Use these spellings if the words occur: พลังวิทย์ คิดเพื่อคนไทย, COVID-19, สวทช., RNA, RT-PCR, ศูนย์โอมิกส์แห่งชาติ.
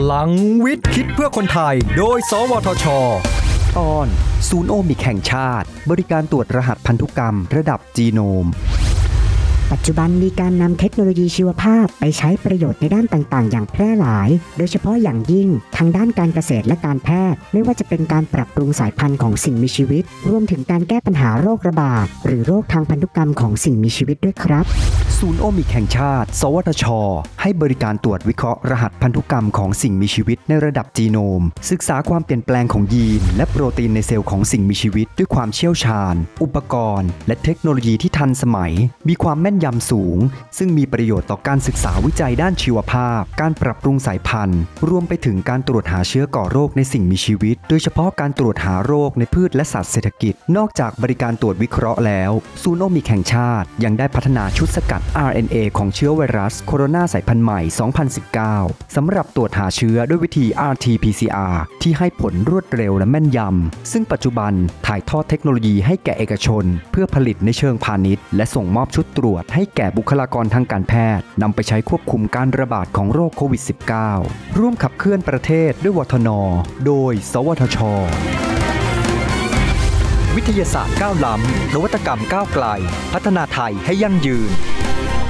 พลังวิทย์คิดเพื่อคนไทยโดยสวทช.ตอนศูนย์โอมิกแห่งชาติบริการตรวจรหัสพันธุกรรมระดับจีโนมปัจจุบันมีการนำเทคโนโลยีชีวภาพไปใช้ประโยชน์ในด้านต่างๆอย่างแพร่หลายโดยเฉพาะอย่างยิ่งทางด้านการเกษตรและการแพทย์ไม่ว่าจะเป็นการปรับปรุงสายพันธุ์ของสิ่งมีชีวิตรวมถึงการแก้ปัญหาโรคระบาดหรือโรคทางพันธุกรรมของสิ่งมีชีวิตด้วยครับศูนย์โอมิกแห่งชาติสวทช.ให้บริการตรวจวิเคราะห์รหัสพันธุกรรมของสิ่งมีชีวิตในระดับจีโนมศึกษาความเปลี่ยนแปลงของยีนและโปรตีนในเซลล์ของสิ่งมีชีวิตด้วยความเชี่ยวชาญอุปกรณ์และเทคโนโลยีที่ทันสมัยมีความแม่นยำสูงซึ่งมีประโยชน์ต่อการศึกษาวิจัยด้านชีวภาพการปรับปรุงสายพันธุ์รวมไปถึงการตรวจหาเชื้อก่อโรคในสิ่งมีชีวิตโดยเฉพาะการตรวจหาโรคในพืชและสัตว์เศรษฐกิจนอกจากบริการตรวจวิเคราะห์แล้วศูนย์โอมิกแห่งชาติยังได้พัฒนาชุดสกัดRNA ของเชื้อไวรัสโคโรนาสายพันธุ์ใหม่ 2019 สำหรับตรวจหาเชื้อด้วยวิธี RT-PCR ที่ให้ผลรวดเร็วและแม่นยำซึ่งปัจจุบันถ่ายทอดเทคโนโลยีให้แก่เอกชนเพื่อผลิตในเชิงพาณิชย์และส่งมอบชุดตรวจให้แก่บุคลากรทางการแพทย์นำไปใช้ควบคุมการระบาดของโรคโควิด -19 ร่วมขับเคลื่อนประเทศด้วยวทน.โดยสวทช.วิทยาศาสตร์ก้าวล้ำนวัตกรรมก้าวไกลพัฒนาไทยให้ยั่งยืน